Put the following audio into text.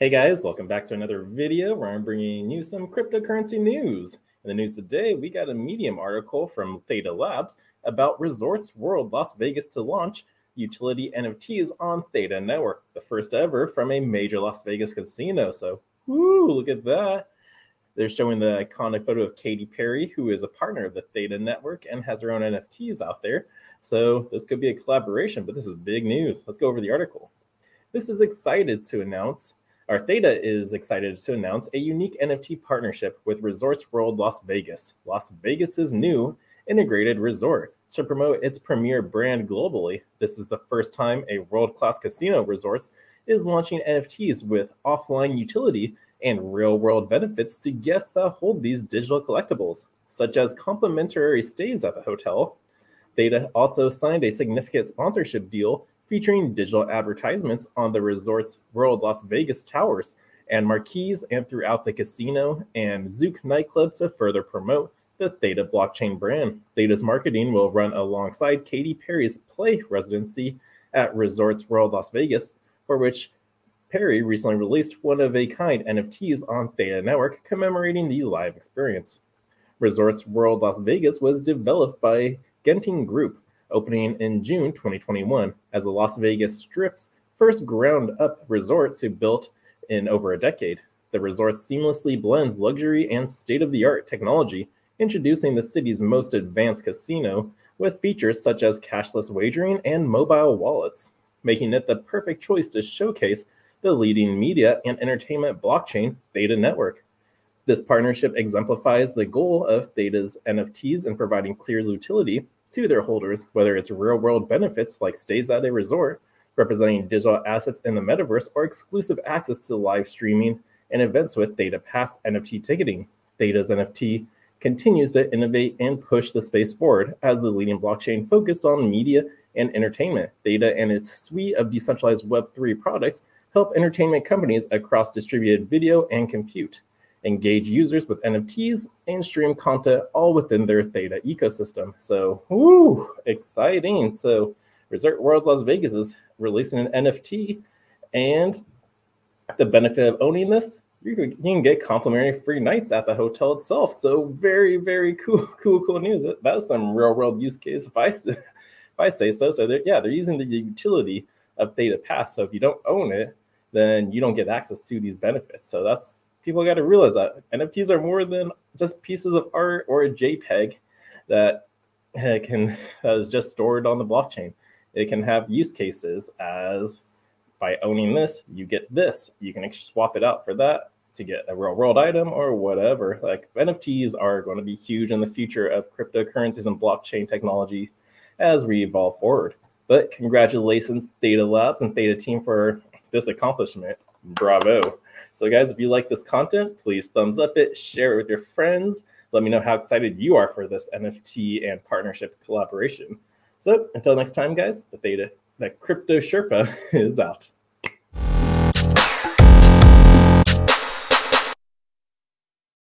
Hey guys, welcome back to another video where I'm bringing you some cryptocurrency news. In the news today, we got a Medium article from Theta Labs about Resorts World Las Vegas to launch utility NFTs on Theta Network, the first ever from a major Las Vegas casino. So, woo, look at that. They're showing the iconic photo of Katy Perry, who is a partner of the Theta Network and has her own NFTs out there. So this could be a collaboration, but this is big news. Let's go over the article. Theta is excited to announce a unique NFT partnership with Resorts World Las Vegas, Las Vegas's new integrated resort, to promote its premier brand globally. This is the first time a world-class casino resorts is launching NFTs with offline utility and real-world benefits to guests that hold these digital collectibles, such as complimentary stays at the hotel. Theta also signed a significant sponsorship deal featuring digital advertisements on the Resorts World Las Vegas towers and marquees and throughout the casino and Zook nightclub to further promote the Theta blockchain brand. Theta's marketing will run alongside Katy Perry's Play residency at Resorts World Las Vegas, for which Perry recently released one-of-a-kind NFTs on Theta Network commemorating the live experience. Resorts World Las Vegas was developed by Genting Group, opening in June 2021 as the Las Vegas Strip's first ground-up resort to built in over a decade. The resort seamlessly blends luxury and state-of-the-art technology, introducing the city's most advanced casino with features such as cashless wagering and mobile wallets, making it the perfect choice to showcase the leading media and entertainment blockchain Theta Network. This partnership exemplifies the goal of Theta's NFTs in providing clear utility to their holders, whether it's real-world benefits like stays at a resort, representing digital assets in the metaverse, or exclusive access to live streaming and events with Theta Pass NFT ticketing. Theta's NFT continues to innovate and push the space forward as the leading blockchain focused on media and entertainment. Theta and its suite of decentralized Web3 products help entertainment companies across distributed video and compute, engage users with NFTs, and stream content all within their Theta ecosystem. So, whoo, exciting. So, Resort World Las Vegas is releasing an NFT, and the benefit of owning this, you can get complimentary free nights at the hotel itself. So, very, very cool news. That's some real-world use case, if I say so. So, they're using the utility of Theta Pass. So, if you don't own it, then you don't get access to these benefits. So, that's people got to realize that NFTs are more than just pieces of art or a JPEG that is just stored on the blockchain. It can have use cases as by owning this, you get this. You can swap it out for that to get a real world item or whatever. Like NFTs are going to be huge in the future of cryptocurrencies and blockchain technology as we evolve forward. But congratulations, Theta Labs and Theta team, for this accomplishment. Bravo. So guys, if you like this content, please thumbs up it, share it with your friends. Let me know how excited you are for this NFT and partnership collaboration. So until next time, guys, the Crypto Sherpa is out.